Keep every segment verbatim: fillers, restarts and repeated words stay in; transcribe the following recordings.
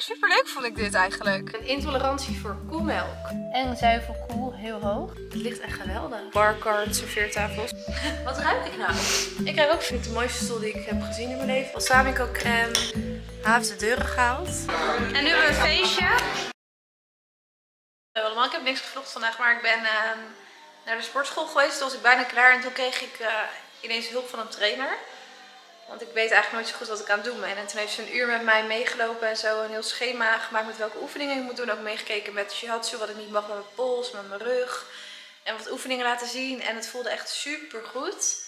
Maar superleuk vond ik dit eigenlijk. Een intolerantie voor koemelk. En zuivelkoel heel hoog. Het ligt echt geweldig. Barcard, serveertafels. Wat ruik ik nou? Ik ruik ook, vind ik, de mooiste stoel die ik heb gezien in mijn leven. Balsamico crème. Hij heeft de deuren gehaald. En nu een feestje. Allemaal, ik heb niks gevlogd vandaag, maar ik ben uh, naar de sportschool geweest. Toen was ik bijna klaar en toen kreeg ik uh, ineens hulp van een trainer. Want ik weet eigenlijk nooit zo goed wat ik aan het doen ben. En toen heeft ze een uur met mij meegelopen en zo. Een heel schema gemaakt met welke oefeningen ik moet doen. Ook meegekeken met shiatsu, wat ik niet mag met mijn pols, met mijn rug. En wat oefeningen laten zien. En het voelde echt super goed.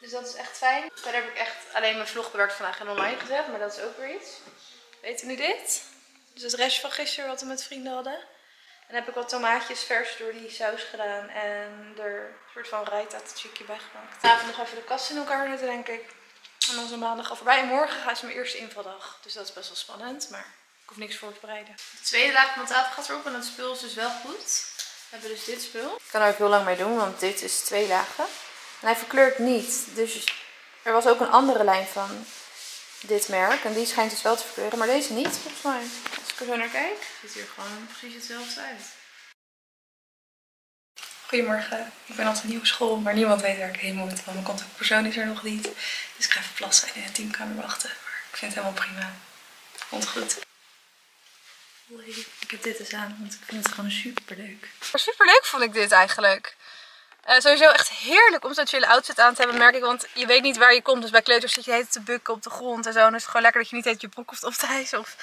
Dus dat is echt fijn. Verder heb ik echt alleen mijn vlog bewerkt vandaag en online gezet. Maar dat is ook weer iets. Weet u nu dit? Dus het restje van gisteren wat we met vrienden hadden. En heb ik wat tomaatjes vers door die saus gedaan. En er een soort van raita tzatziki bij gemaakt. Vanavond nog even de kast in elkaar zetten, denk ik. En onze maandag al voorbij. En morgen gaat ze mijn eerste invaldag. Dus dat is best wel spannend. Maar ik hoef niks voor te bereiden. De tweede laag van de tafel gaat erop. En het spul is dus wel goed. We hebben dus dit spul. Ik kan er ook heel lang mee doen. Want dit is twee lagen. En hij verkleurt niet. Dus er was ook een andere lijn van dit merk. En die schijnt dus wel te verkleuren. Maar deze niet volgens mij. Als ik er zo naar kijk. Ziet hier gewoon precies hetzelfde uit. Goedemorgen, ik ben altijd nieuw op school, maar niemand weet waar ik heen moet, want mijn contactpersoon is er nog niet. Dus ik ga even plassen en in de teamkamer wachten, maar ik vind het helemaal prima. Komt goed. Ik heb dit dus aan, want ik vind het gewoon superleuk. Superleuk vond ik dit eigenlijk. Uh, sowieso echt heerlijk om zo'n chille outfit aan te hebben, merk ik, want je weet niet waar je komt. Dus bij kleuters zit je de hele tijd te bukken op de grond en zo. En dan is het gewoon lekker dat je niet de hele tijd je broek hoeft op te hijsen of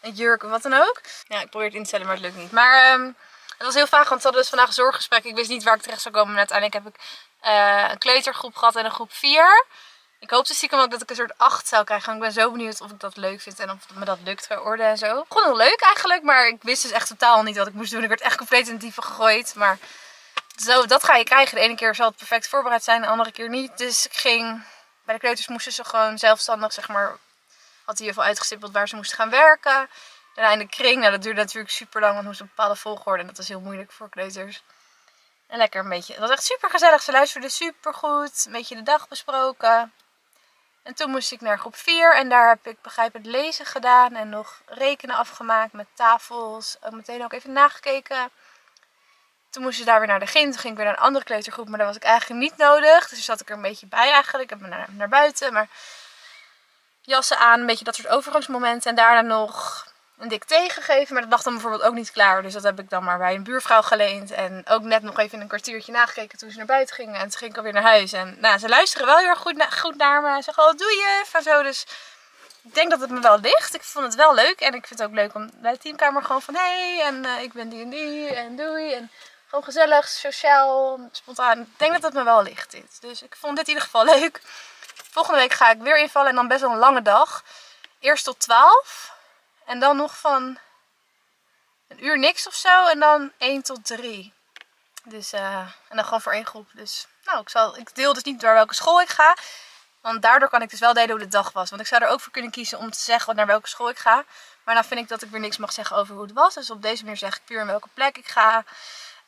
een jurk of wat dan ook. Ja, ik probeer het in te stellen, maar het lukt niet. Maar... Um... Het was heel vaag, want we hadden dus vandaag een zorggesprek. Ik wist niet waar ik terecht zou komen. En uiteindelijk heb ik uh, een kleutergroep gehad en een groep vier. Ik hoopte stiekem ook dat ik een soort acht zou krijgen. Want ik ben zo benieuwd of ik dat leuk vind en of me dat lukt qua orde en zo. Gewoon heel leuk eigenlijk, maar ik wist dus echt totaal niet wat ik moest doen. Ik werd echt compleet in de dieven gegooid. Maar zo, dat ga je krijgen. De ene keer zal het perfect voorbereid zijn, de andere keer niet. Dus ik ging... Bij de kleuters moesten ze gewoon zelfstandig, zeg maar... Had hij hiervoor uitgestippeld waar ze moesten gaan werken... Daarna in de kring, nou dat duurde natuurlijk super lang, want het moest een bepaalde volgorde en dat was heel moeilijk voor kleuters. En lekker een beetje, het was echt super gezellig, ze luisterden super goed, een beetje de dag besproken. En toen moest ik naar groep vier en daar heb ik begrijp het lezen gedaan en nog rekenen afgemaakt met tafels. Ook meteen ook even nagekeken. Toen moest ze daar weer naar de gym, toen ging ik weer naar een andere kleutergroep, maar daar was ik eigenlijk niet nodig. Dus zat ik er een beetje bij eigenlijk, ik heb me naar, naar buiten, maar jassen aan, een beetje dat soort overgangsmomenten en daarna nog... een dicté gegeven, maar dat lag dan bijvoorbeeld ook niet klaar. Dus dat heb ik dan maar bij een buurvrouw geleend. En ook net nog even in een kwartiertje nagekeken toen ze naar buiten gingen. En toen ging ik alweer naar huis. En nou, ze luisteren wel heel erg goed, na goed naar me. Ze zeggen, oh, doe je? Van zo. Dus ik denk dat het me wel ligt. Ik vond het wel leuk. En ik vind het ook leuk om bij de teamkamer gewoon van, hé, hey, en uh, ik ben die en die. En doei. En gewoon gezellig, sociaal, spontaan. Ik denk dat het me wel ligt dit. Dus ik vond dit in ieder geval leuk. Volgende week ga ik weer invallen. En dan best wel een lange dag. Eerst tot twaalf. En dan nog van een uur niks of zo. En dan één tot drie. Dus, uh, en dan gewoon voor één groep. Dus nou, ik, zal, ik deel dus niet door welke school ik ga. Want daardoor kan ik dus wel delen hoe de dag was. Want ik zou er ook voor kunnen kiezen om te zeggen naar welke school ik ga. Maar dan vind ik dat ik weer niks mag zeggen over hoe het was. Dus op deze manier zeg ik puur in welke plek ik ga.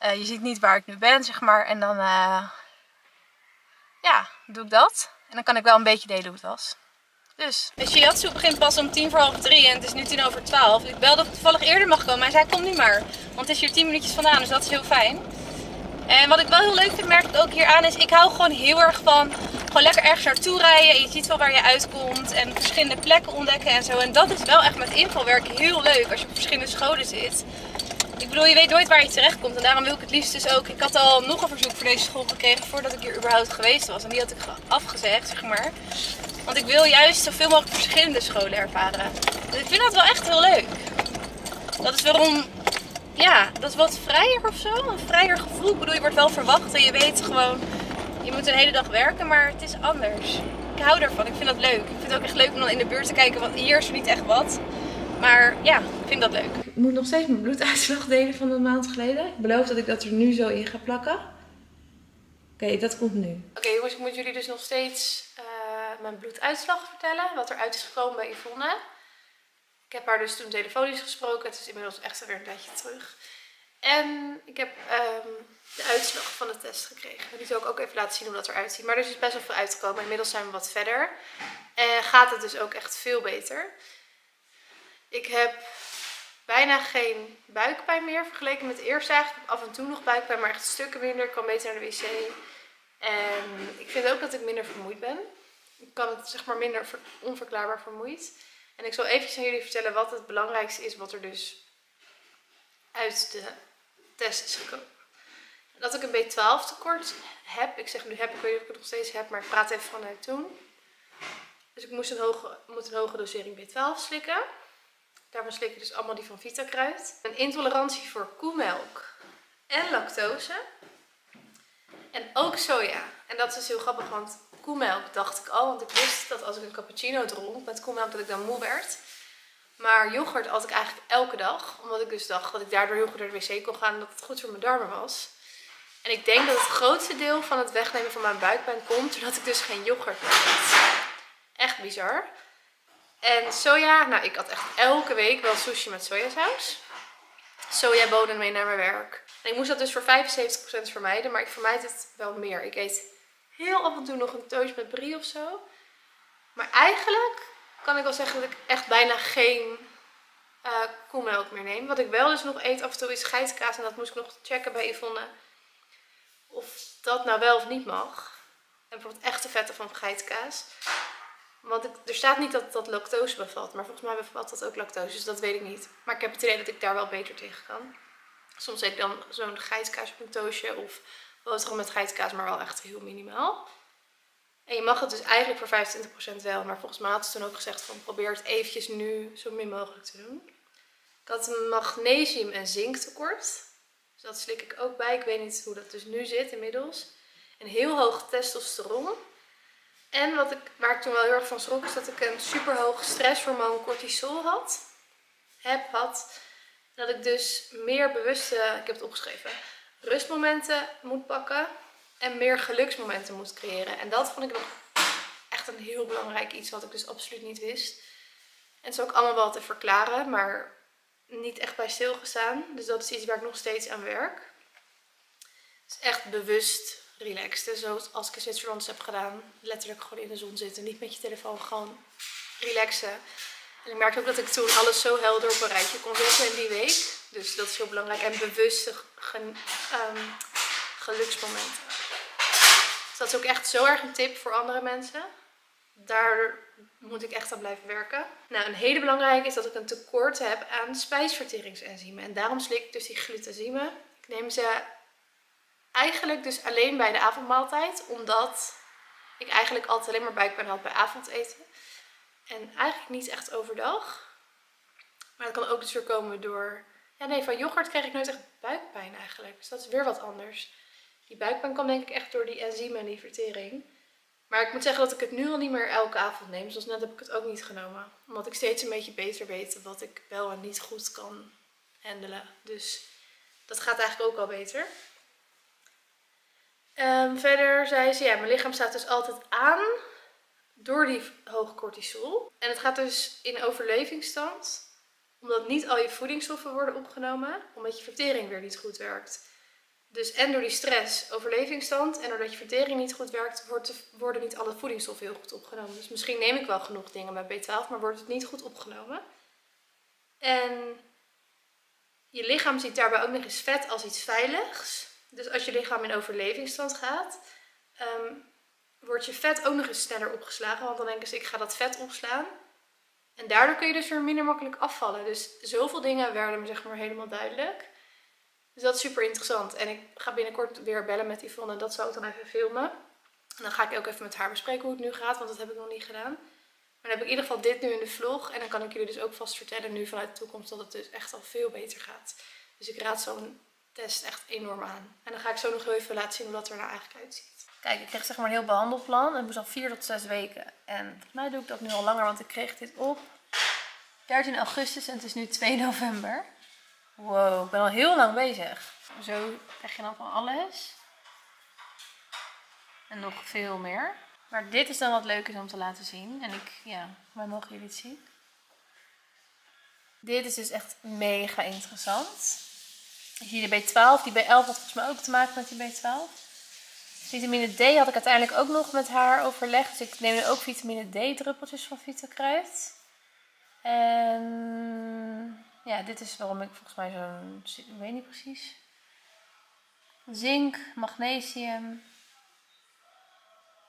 Uh, je ziet niet waar ik nu ben, zeg maar. En dan uh, ja, doe ik dat. En dan kan ik wel een beetje delen hoe het was. Dus. De shiatsu begint pas om tien voor half drie en het is nu tien over twaalf. Ik belde of ik toevallig eerder mag komen. Hij zei, kom nu maar. Want het is hier tien minuutjes vandaan, dus dat is heel fijn. En wat ik wel heel leuk vind, merk ik ook hier aan, is ik hou gewoon heel erg van gewoon lekker ergens naartoe rijden. En je ziet wel waar je uitkomt en verschillende plekken ontdekken en zo. En dat is wel echt met invalwerk heel leuk als je op verschillende scholen zit. Ik bedoel, je weet nooit waar je terechtkomt en daarom wil ik het liefst dus ook... Ik had al nog een verzoek voor deze school gekregen voordat ik hier überhaupt geweest was. En die had ik afgezegd, zeg maar. Want ik wil juist zoveel mogelijk verschillende scholen ervaren. Dus ik vind dat wel echt heel leuk. Dat is waarom... Ja, dat is wat vrijer of zo. Een vrijer gevoel. Ik bedoel, je wordt wel verwacht en je weet gewoon... Je moet een hele dag werken, maar het is anders. Ik hou daarvan. Ik vind dat leuk. Ik vind het ook echt leuk om dan in de buurt te kijken, want hier is er niet echt wat. Maar ja, ik vind dat leuk. Ik moet nog steeds mijn bloeduitslag delen van een maand geleden. Ik beloof dat ik dat er nu zo in ga plakken. Oké, okay, dat komt nu. Oké okay, jongens, ik moet jullie dus nog steeds uh, mijn bloeduitslag vertellen. Wat eruit is gekomen bij Yvonne. Ik heb haar dus toen telefonisch gesproken. Het is inmiddels echt alweer een tijdje terug. En ik heb um, de uitslag van de test gekregen. Die zal ik ook even laten zien hoe dat eruit ziet. Maar er is best wel veel uitgekomen. Inmiddels zijn we wat verder. En gaat het dus ook echt veel beter. Ik heb bijna geen buikpijn meer vergeleken met het eerste. Eigenlijk af en toe nog buikpijn, maar echt stukken minder. Ik kan beter naar de wc. En ik vind ook dat ik minder vermoeid ben. Ik kan het zeg maar minder onverklaarbaar vermoeid. En ik zal eventjes aan jullie vertellen wat het belangrijkste is wat er dus uit de test is gekomen. Dat ik een B twaalf tekort heb. Ik zeg nu heb, ik weet niet of ik het nog steeds heb, maar ik praat even vanuit toen. Dus ik moest een hoge, moet een hoge dosering B twaalf slikken. Daarvan slik ik dus allemaal die van Vitakruid. Een intolerantie voor koemelk en lactose. En ook soja. En dat is dus heel grappig, want koemelk dacht ik al. Want ik wist dat als ik een cappuccino dronk met koemelk dat ik dan moe werd. Maar yoghurt had ik eigenlijk elke dag. Omdat ik dus dacht dat ik daardoor heel goed naar de wc kon gaan en dat het goed voor mijn darmen was. En ik denk dat het grootste deel van het wegnemen van mijn buikpijn komt doordat ik dus geen yoghurt meer eet. Echt bizar. En soja, nou ik had echt elke week wel sushi met sojasaus. Sojabonen mee naar mijn werk. En ik moest dat dus voor vijfenzeventig procent vermijden, maar ik vermijd het wel meer. Ik eet heel af en toe nog een toast met brie of zo. Maar eigenlijk kan ik wel zeggen dat ik echt bijna geen uh, koemelk meer neem. Wat ik wel dus nog eet af en toe is geitenkaas en dat moest ik nog checken bij Yvonne. Of dat nou wel of niet mag. En bijvoorbeeld echte vetten van geitenkaas. Want ik, er staat niet dat dat lactose bevat. Maar volgens mij bevat dat ook lactose. Dus dat weet ik niet. Maar ik heb het idee dat ik daar wel beter tegen kan. Soms eet ik dan zo'n geitenkaas op een toastje. Of boterham met geitenkaas. Maar wel echt heel minimaal. En je mag het dus eigenlijk voor vijfentwintig procent wel. Maar volgens mij had ze toen ook gezegd van probeer het eventjes nu zo min mogelijk te doen. Ik had een magnesium en zink tekort. Dus dat slik ik ook bij. Ik weet niet hoe dat dus nu zit inmiddels. Een heel hoog testosteron. En wat ik, waar ik toen wel heel erg van schrok is dat ik een superhoog stresshormoon cortisol had. Heb, had. Dat ik dus meer bewuste, ik heb het opgeschreven, rustmomenten moet pakken. En meer geluksmomenten moet creëren. En dat vond ik nog echt een heel belangrijk iets wat ik dus absoluut niet wist. En het is ook allemaal wel te verklaren, maar niet echt bij stilgestaan. Dus dat is iets waar ik nog steeds aan werk. Het is echt bewust relaxed. Zoals als ik een zitsrons heb gedaan. Letterlijk gewoon in de zon zitten. Niet met je telefoon. Gewoon relaxen. En ik merkte ook dat ik toen alles zo helder op een rijtje kon zetten in die week. Dus dat is heel belangrijk. En bewuste ge um, geluksmomenten. Dus dat is ook echt zo erg een tip voor andere mensen. Daar moet ik echt aan blijven werken. Nou, een hele belangrijke is dat ik een tekort heb aan spijsverteringsenzymen. En daarom slik ik dus die glutasiemen. Ik neem ze eigenlijk dus alleen bij de avondmaaltijd. Omdat ik eigenlijk altijd alleen maar buikpijn had bij avondeten. En eigenlijk niet echt overdag. Maar dat kan ook dus weer komen door... Ja nee, van yoghurt kreeg ik nooit echt buikpijn eigenlijk. Dus dat is weer wat anders. Die buikpijn kwam denk ik echt door die enzymen en die vertering. Maar ik moet zeggen dat ik het nu al niet meer elke avond neem. Zoals net heb ik het ook niet genomen. Omdat ik steeds een beetje beter weet wat ik wel en niet goed kan handelen. Dus dat gaat eigenlijk ook al beter. Um, verder zei ze, ja, mijn lichaam staat dus altijd aan door die hoge cortisol. En het gaat dus in overlevingsstand, omdat niet al je voedingsstoffen worden opgenomen, omdat je vertering weer niet goed werkt. Dus en door die stress, overlevingsstand, en doordat je vertering niet goed werkt, worden niet alle voedingsstoffen heel goed opgenomen. Dus misschien neem ik wel genoeg dingen met B twaalf, maar wordt het niet goed opgenomen. En je lichaam ziet daarbij ook nog eens vet als iets veiligs. Dus als je lichaam in overlevingsstand gaat, um, wordt je vet ook nog eens sneller opgeslagen. Want dan denken ze, ik ga dat vet opslaan. En daardoor kun je dus weer minder makkelijk afvallen. Dus zoveel dingen werden me zeg maar helemaal duidelijk. Dus dat is super interessant. En ik ga binnenkort weer bellen met Yvonne en dat zal ik dan even filmen. En dan ga ik ook even met haar bespreken hoe het nu gaat, want dat heb ik nog niet gedaan. Maar dan heb ik in ieder geval dit nu in de vlog. En dan kan ik jullie dus ook vast vertellen nu vanuit de toekomst dat het dus echt al veel beter gaat. Dus ik raad zo'n test echt enorm aan. En dan ga ik zo nog heel even laten zien hoe dat er nou eigenlijk uitziet. Kijk, ik kreeg zeg maar een heel behandelplan. Het moest al vier tot zes weken. En volgens mij doe ik dat nu al langer, want ik kreeg dit op dertien augustus en het is nu twee november. Wow, ik ben al heel lang bezig. Zo krijg je dan van alles. En nog veel meer. Maar dit is dan wat leuk is om te laten zien. En ik, ja, wij mogen jullie het zien. Dit is dus echt mega interessant. Ik zie de B twaalf, die B elf had volgens mij ook te maken met die B twaalf. Vitamine D had ik uiteindelijk ook nog met haar overlegd. Dus ik neem nu ook vitamine D druppeltjes van Vitakruid. En ja, dit is waarom ik volgens mij zo'n, ik weet niet precies, zink, magnesium.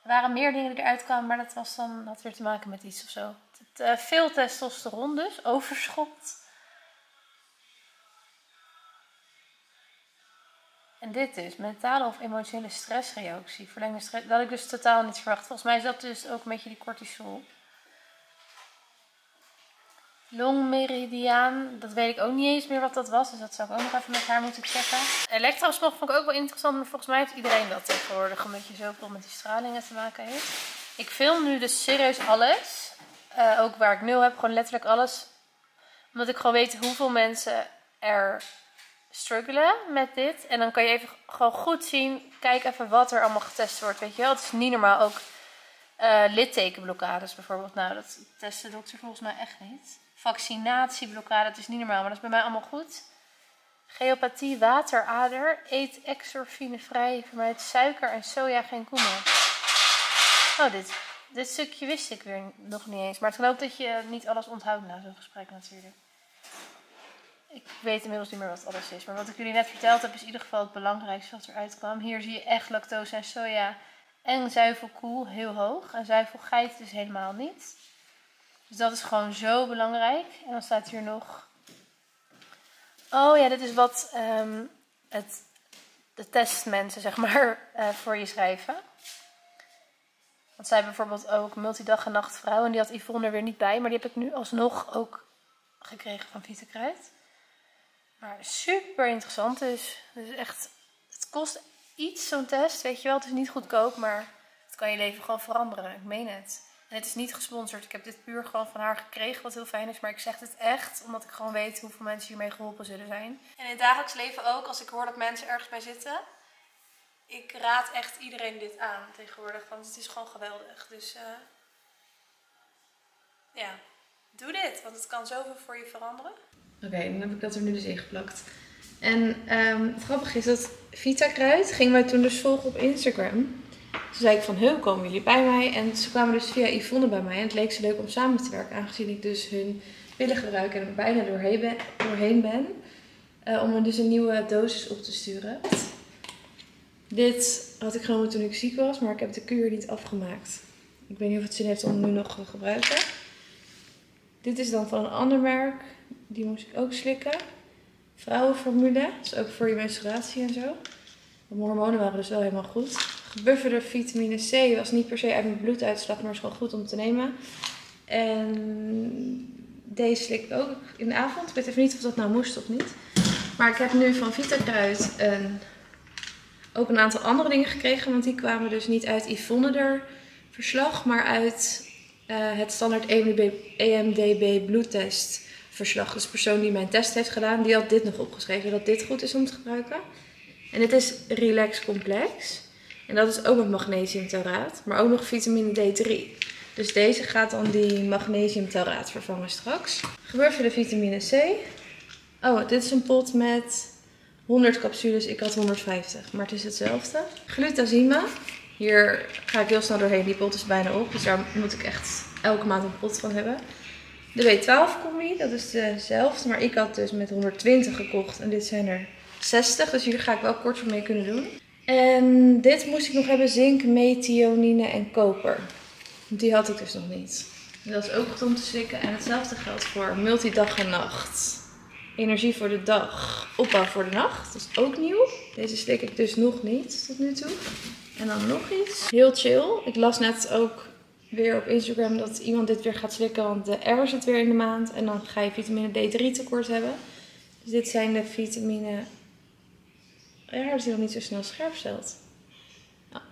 Er waren meer dingen die eruit kwamen, maar dat was dan, had weer te maken met iets of zo. Het, uh, veel testosteron dus, overschot. En dit is mentale of emotionele stressreactie. Verlengde stress, dat had ik dus totaal niet verwacht. Volgens mij is dat dus ook een beetje die cortisol. Longmeridiaan, dat weet ik ook niet eens meer wat dat was. Dus dat zou ik ook nog even met haar moeten checken. Elektrosmog vond ik ook wel interessant, maar volgens mij heeft iedereen dat tegenwoordig. Omdat je zoveel met die stralingen te maken heeft. Ik film nu dus serieus alles. Uh, ook waar ik nul heb, gewoon letterlijk alles. Omdat ik gewoon weet hoeveel mensen er struggelen met dit. En dan kan je even gewoon goed zien, kijk even wat er allemaal getest wordt. Weet je wel, het is niet normaal. Ook uh, littekenblokkades bijvoorbeeld. Nou, dat test de dokter volgens mij echt niet. Vaccinatieblokkade, dat is niet normaal, maar dat is bij mij allemaal goed. Geopathie, waterader, eet exorfinevrij, vermijd suiker en soja, geen koemel. Oh, dit, dit stukje wist ik weer nog niet eens. Maar het geloof dat je niet alles onthoudt na zo'n gesprek natuurlijk. Ik weet inmiddels niet meer wat alles is. Maar wat ik jullie net verteld heb is in ieder geval het belangrijkste wat eruit kwam. Hier zie je echt lactose en soja en zuivelkoe heel hoog. En zuivelgeit dus helemaal niet. Dus dat is gewoon zo belangrijk. En dan staat hier nog... Oh ja, dit is wat um, het, de testmensen, zeg maar, uh, voor je schrijven. Want zij bijvoorbeeld ook multidag en nachtvrouw. En die had Yvonne er weer niet bij. Maar die heb ik nu alsnog ook gekregen van Vita Kruid. Maar super interessant dus. Dus echt, het kost iets zo'n test. Weet je wel, het is niet goedkoop. Maar het kan je leven gewoon veranderen. Ik meen het. En het is niet gesponsord. Ik heb dit puur gewoon van haar gekregen, wat heel fijn is. Maar ik zeg dit echt, omdat ik gewoon weet hoeveel mensen hiermee geholpen zullen zijn. En in het dagelijks leven ook, als ik hoor dat mensen ergens bij zitten. Ik raad echt iedereen dit aan tegenwoordig, want het is gewoon geweldig. Dus uh, ja, doe dit, want het kan zoveel voor je veranderen. Oké, okay, dan heb ik dat er nu dus ingeplakt. En um, het grappige is dat Vita Kruid ging mij toen dus volgen op Instagram. Toen zei ik van, hoe komen jullie bij mij? En ze kwamen dus via Yvonne bij mij. En het leek ze leuk om samen te werken. Aangezien ik dus hun pillen gebruik en er bijna doorheen ben. Doorheen ben uh, om er dus een nieuwe dosis op te sturen. Dit had ik genomen toen ik ziek was. Maar ik heb de kuur niet afgemaakt. Ik weet niet of het zin heeft om nu nog te gebruiken. Dit is dan van een ander merk. Die moest ik ook slikken. Vrouwenformule. Dat is ook voor je menstruatie en zo. Mijn hormonen waren dus wel helemaal goed. Bufferde vitamine C was niet per se uit mijn bloeduitslag, maar is gewoon goed om te nemen. En deze slik ik ook in de avond. Ik weet even niet of dat nou moest of niet. Maar ik heb nu van Vita Kruid een, ook een aantal andere dingen gekregen. Want die kwamen dus niet uit Yvonne er verslag, maar uit uh, het standaard E M D B bloedtest verslag. Dus de persoon die mijn test heeft gedaan, die had dit nog opgeschreven. Dat dit goed is om te gebruiken. En dit is Relax Complex. En dat is ook met magnesiumtauraat, maar ook nog vitamine D drie. Dus deze gaat dan die magnesiumtauraat vervangen straks. Gebeurt de vitamine C. Oh, dit is een pot met honderd capsules. Ik had honderdvijftig, maar het is hetzelfde. Glutazima. Hier ga ik heel snel doorheen. Die pot is bijna op, dus daar moet ik echt elke maand een pot van hebben. De B twaalf combi, dat is dezelfde, maar ik had dus met honderdtwintig gekocht. En dit zijn er zestig, dus hier ga ik wel kort voor mee kunnen doen. En dit moest ik nog hebben, zink, methionine en koper. Die had ik dus nog niet. Dat is ook goed om te slikken. En hetzelfde geldt voor multidag en nacht. Energie voor de dag, opbouw voor de nacht. Dat is ook nieuw. Deze slik ik dus nog niet tot nu toe. En dan nog iets. Heel chill. Ik las net ook weer op Instagram dat iemand dit weer gaat slikken. Want de R zit weer in de maand. En dan ga je vitamine D drie tekort hebben. Dus dit zijn de vitamine... Ja, dat hij nog niet zo snel scherp stelt. Nou,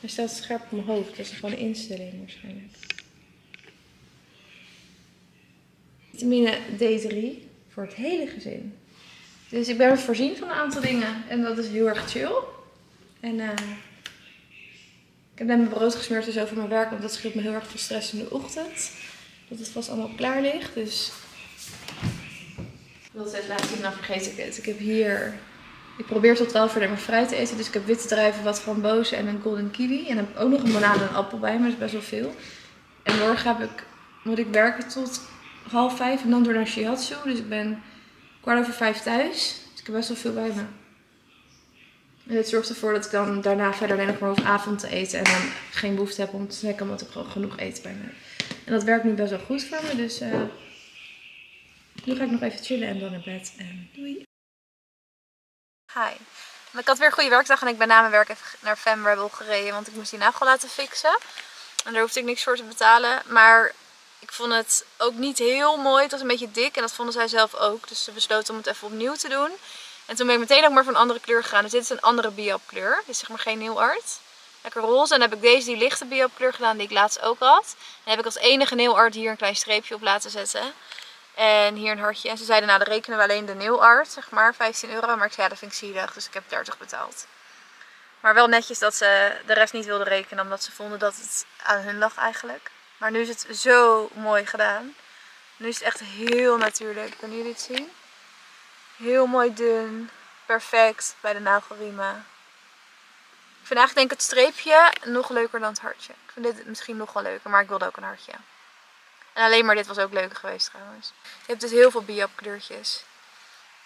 hij stelt scherp op mijn hoofd. Dat is gewoon een instelling waarschijnlijk. Vitamine D drie voor het hele gezin. Dus ik ben voorzien van een aantal dingen. En dat is heel erg chill. En uh, ik heb net mijn brood gesmeerd dus over mijn werk. Want dat scheelt me heel erg veel stress in de ochtend. Dat het vast allemaal klaar ligt. Dus ik wil het laten zien. Nou vergeet ik het. Ik heb hier... Ik probeer tot twaalf uur alleen maar fruit te eten. Dus ik heb witte druiven, wat frambozen en een golden kiwi. En dan heb ik ook nog een banaan en een appel bij, maar dat is best wel veel. En morgen heb ik, moet ik werken tot half vijf en dan door naar Shiatsu. Dus ik ben kwart over vijf thuis. Dus ik heb best wel veel bij me. En dit zorgt ervoor dat ik dan daarna verder alleen nog maar hoef avond te eten. En dan geen behoefte heb om te snacken, omdat ik gewoon genoeg eten bij me heb. En dat werkt nu best wel goed voor me. Dus uh, nu ga ik nog even chillen en dan naar bed. En doei! Hi! Ik had weer een goede werkdag en ik ben na mijn werk even naar Fem Rebel gereden. Want ik moest die nagel laten fixen. En daar hoefde ik niks voor te betalen. Maar ik vond het ook niet heel mooi. Het was een beetje dik en dat vonden zij zelf ook. Dus ze besloten om het even opnieuw te doen. En toen ben ik meteen ook maar van een andere kleur gegaan. Dus dit is een andere biap kleur. Dit is zeg maar geen Nail Art. Lekker roze. En dan heb ik deze die lichte biap kleur gedaan die ik laatst ook had. En heb ik als enige Nail Art hier een klein streepje op laten zetten. En hier een hartje. En ze zeiden, nou dan rekenen we alleen de Nail Art, zeg maar, vijftien euro. Maar ik zei, ja dat vind ik zielig, dus ik heb dertig betaald. Maar wel netjes dat ze de rest niet wilden rekenen, omdat ze vonden dat het aan hun lag eigenlijk. Maar nu is het zo mooi gedaan. Nu is het echt heel natuurlijk. Kunnen jullie het zien? Heel mooi dun. Perfect bij de nagelriemen. Ik vind eigenlijk denk ik het streepje nog leuker dan het hartje. Ik vind dit misschien nog wel leuker, maar ik wilde ook een hartje. En alleen maar dit was ook leuker geweest trouwens. Je hebt dus heel veel biap kleurtjes.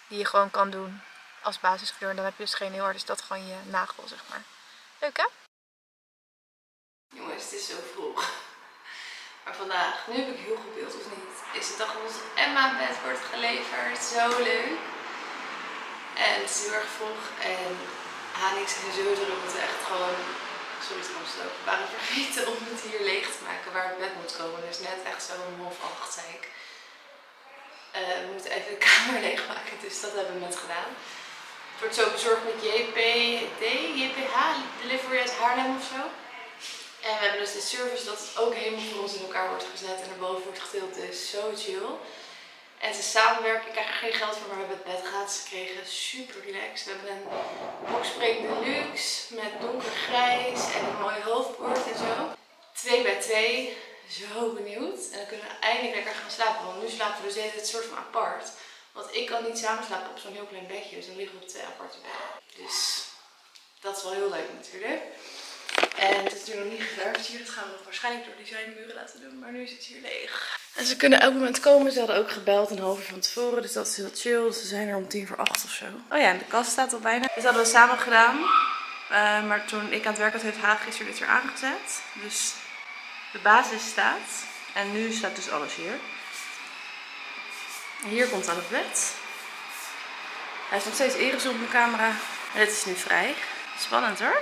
Die je gewoon kan doen als basiskleur. En dan heb je dus geen heel hard. Dus dat gewoon je nagel zeg maar. Leuk hè? Jongens, het is zo vroeg. Maar vandaag, nu heb ik heel goed beeld of niet. Is de dag dat Emma in bed wordt geleverd. Zo leuk. En het is heel erg vroeg. En Hanix en zo druk. Dat we echt gewoon... Sorry trouwens, we waren vergeten om het hier leeg te maken waar het bed moet komen. Dus net echt zo'n half acht, zei ik. Uh, we moeten even de kamer leegmaken, dus dat hebben we net gedaan. Het wordt zo bezorgd met J P D, J P H, Delivery uit Haarlem ofzo. En we hebben dus de service dat het ook helemaal voor ons in elkaar wordt gezet en erboven wordt getild. Dus zo chill. En ze samenwerken, ik krijg er geen geld voor, maar we hebben het bed gratis gekregen. Super relaxed. We hebben een boxspring deluxe met donkergrijs en een mooi hoofdbord en zo. Twee bij twee. Zo benieuwd. En dan kunnen we eindelijk lekker gaan slapen. Want nu slapen we dus even het soort van apart. Want ik kan niet samen slapen op zo'n heel klein bedje. Dus dan liggen we op twee aparte bedden. Dus dat is wel heel leuk natuurlijk. En het is natuurlijk nog niet geverfd hier. Dat gaan we nog waarschijnlijk door designmuren laten doen. Maar nu is het hier leeg. En ze kunnen elk moment komen. Ze hadden ook gebeld een half uur van tevoren. Dus dat is heel chill. Dus ze zijn er om tien voor acht of zo. Oh ja, en de kast staat al bijna. Dit hadden we samen gedaan. Uh, maar toen ik aan het werk had, heeft Haag gisteren dit weer aangezet. Dus de basis staat. En nu staat dus alles hier. En hier komt aan het bed. Hij is nog steeds ingezoomd op mijn camera. Maar dit is nu vrij. Spannend hoor.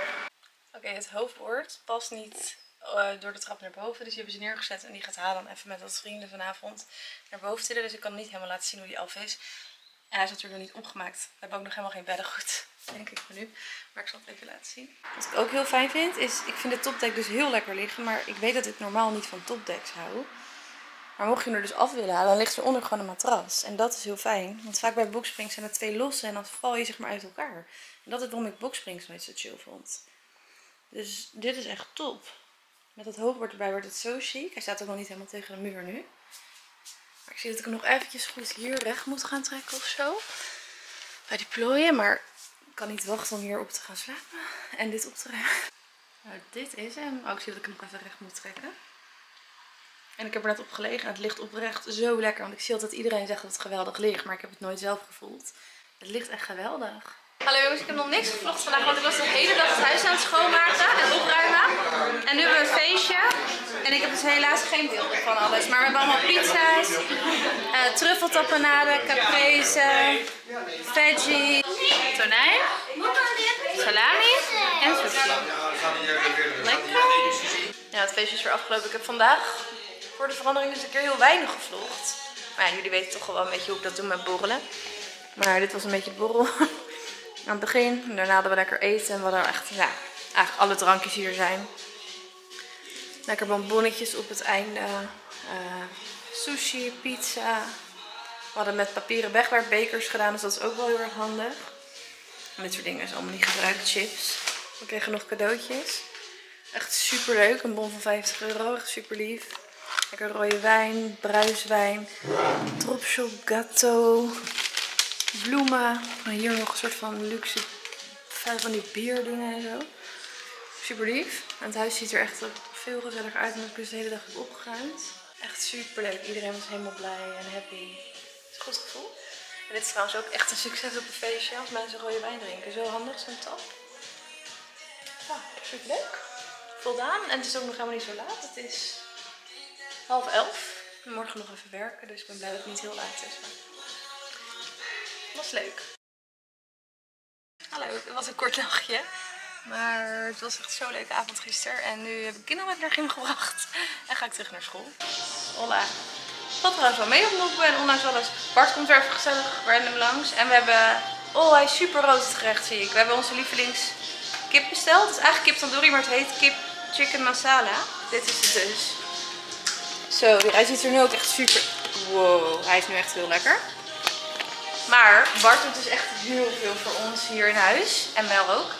Oké, okay, het hoofdbord past niet uh, door de trap naar boven. Dus die hebben ze neergezet en die gaat halen dan even met wat vrienden vanavond naar boven tillen. Dus ik kan hem niet helemaal laten zien hoe die af is. En hij is natuurlijk nog niet opgemaakt. We hebben ook nog helemaal geen bedden goed, denk ik voor nu. Maar ik zal het even laten zien. Wat ik ook heel fijn vind is, ik vind de topdek dus heel lekker liggen. Maar ik weet dat ik normaal niet van topdeks hou. Maar mocht je hem er dus af willen halen, dan ligt eronder gewoon een matras. En dat is heel fijn. Want vaak bij boxsprings zijn er twee losse en dan val je zeg maar uit elkaar. En dat is waarom ik boxsprings nooit zo chill vond. Dus dit is echt top. Met dat hoofdbord erbij wordt het zo chic. Hij staat ook nog niet helemaal tegen de muur nu. Maar ik zie dat ik hem nog eventjes goed hier recht moet gaan trekken of zo. Bij die plooien. Maar ik kan niet wachten om hierop te gaan slapen. En dit op te ruimen. Nou, dit is hem. Oh, ik zie dat ik hem nog even recht moet trekken. En ik heb er net op gelegen. En het ligt oprecht zo lekker. Want ik zie altijd iedereen zegt dat het geweldig ligt. Maar ik heb het nooit zelf gevoeld. Het ligt echt geweldig. Hallo jongens, ik heb nog niks gevlogd vandaag, want ik was de hele dag het huis aan het schoonmaken en opruimen. En nu hebben we een feestje. En ik heb dus helaas geen beelden van alles. Maar we hebben allemaal pizza's, uh, truffeltapenade, caprese, veggie, tonijn, salami en sushi. Lekker. Ja, het feestje is weer afgelopen. Ik heb vandaag voor de verandering dus een keer heel weinig gevlogd. Maar ja, jullie weten toch wel een beetje hoe ik dat doe met borrelen. Maar dit was een beetje borrel. Aan het begin. En daarna hadden we lekker eten. En we hadden echt, ja, eigenlijk alle drankjes hier zijn. Lekker bonbonnetjes op het einde. Uh, sushi, pizza. We hadden met papieren wegwerpbekers gedaan. Dus dat is ook wel heel erg handig. En dit soort dingen is allemaal niet gebruikt. Chips. We kregen nog cadeautjes. Echt super leuk. Een bon van vijftig euro. Echt super lief. Lekker rode wijn. Bruiswijn. Dropshop gâteau. Bloemen. En hier nog een soort van luxe van die bierdingen en zo. Super lief. En het huis ziet er echt veel gezellig uit. En ik ben dus de hele dag opgeruimd. echt super leuk. Iedereen was helemaal blij en happy. Het is een goed gevoel. En dit is trouwens ook echt een succes op een feestje als mensen rode wijn drinken. Zo handig, zo'n tap. Nou, super leuk. Voldaan. En het is ook nog helemaal niet zo laat. Het is half elf. Ik moet morgen nog even werken, dus ik ben blij dat het niet heel laat is. Maar... het was leuk. Hallo, het was een kort nachtje. Maar het was echt zo'n leuke avond gisteren. En nu heb ik kinderen met naar gym gebracht. En ga ik terug naar school. Hola. Ik had trouwens wel mee oplopen en ondanks alles. Bart komt er even gezellig random langs. En we hebben... oh, hij is super rood het gerecht, zie ik. We hebben onze lievelings kip besteld. Het is eigenlijk kip tandoori, maar het heet kip chicken masala. Dit is het dus. Zo, hij ziet er nu ook echt super... wow, hij is nu echt heel lekker. Maar Bart doet dus echt heel veel voor ons hier in huis. En Mel ook.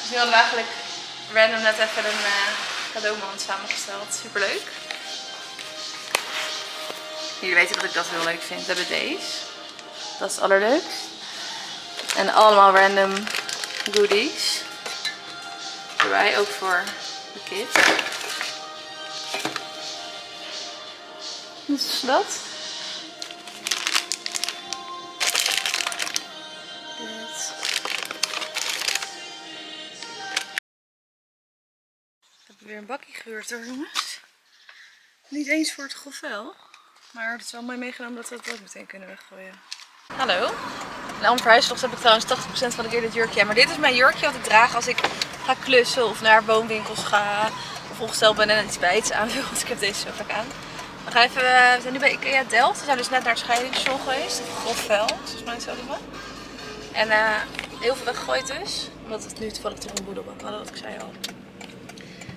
Dus nu hadden we eigenlijk random net even een uh, cadeauman samengesteld. Superleuk. Jullie weten dat ik dat heel leuk vind. We hebben deze. Dat is het allerleukst. En allemaal random goodies. Erbij, ook voor de kids. Dus dat. Weer een bakje gehuurd hoor jongens. Niet eens voor het grofvuil. Maar het is wel mooi meegenomen dat we het ook meteen kunnen weggooien. Hallo. Na mijn verhuisvlucht heb ik trouwens tachtig procent van de keer dit jurkje. Maar dit is mijn jurkje wat ik draag als ik ga klussen of naar woonwinkels ga. Of ongesteld ben en iets bij iets aan wil. Dus ik heb deze zo vaak aan. We gaan even, we zijn nu bij IKEA Delft. We zijn dus net naar het scheidingsshow geweest. Grofvuil, volgens mij zo noemen. En uh, heel veel weggegooid dus. Omdat het nu toevallig toch een boedelbak hadden, wat ik zei al.